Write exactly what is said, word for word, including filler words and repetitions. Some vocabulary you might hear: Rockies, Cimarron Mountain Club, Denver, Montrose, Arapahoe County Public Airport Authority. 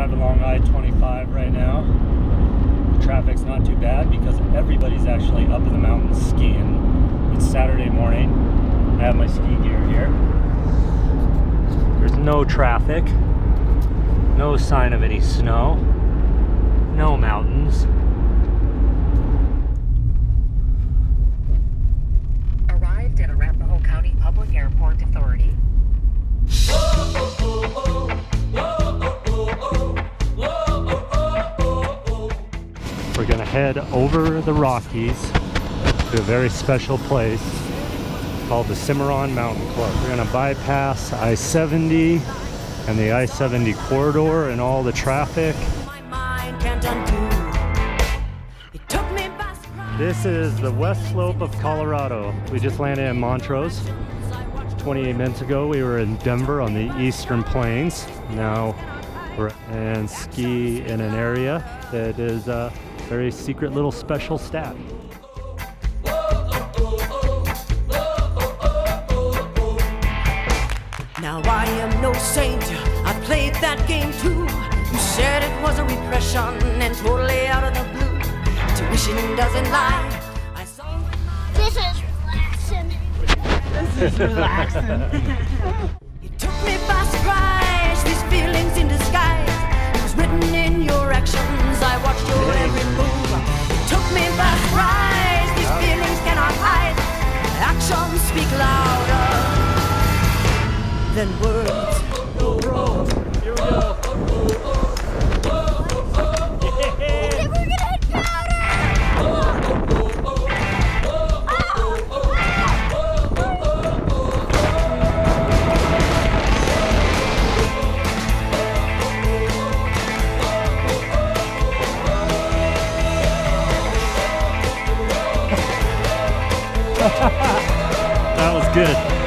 driving along I twenty-five right now. Traffic's not too bad because everybody's actually up in the mountains skiing. It's Saturday morning. I have my ski gear here. There's no traffic, no sign of any snow, no mountains. Arrived at Arapahoe County Public Airport Authority. We're gonna head over the Rockies to a very special place called the Cimarron Mountain Club. We're gonna bypass I seventy and the I seventy corridor and all the traffic. This is the west slope of Colorado. We just landed in Montrose. twenty-eight minutes ago, we were in Denver on the Eastern Plains. Now we're and ski in an area that is a very secret little special stat. Now I am no saint, I played that game too. You said it was a repression and totally out of the blue. Tuition doesn't lie, I saw it. This is relaxing. This is relaxing. You took me by surprise, these feelings in disguise. It was written in your actions, I watched your every move. You took me by surprise, these feelings cannot hide. Actions speak louder than words. Oh, oh, oh. Here we go. That was good.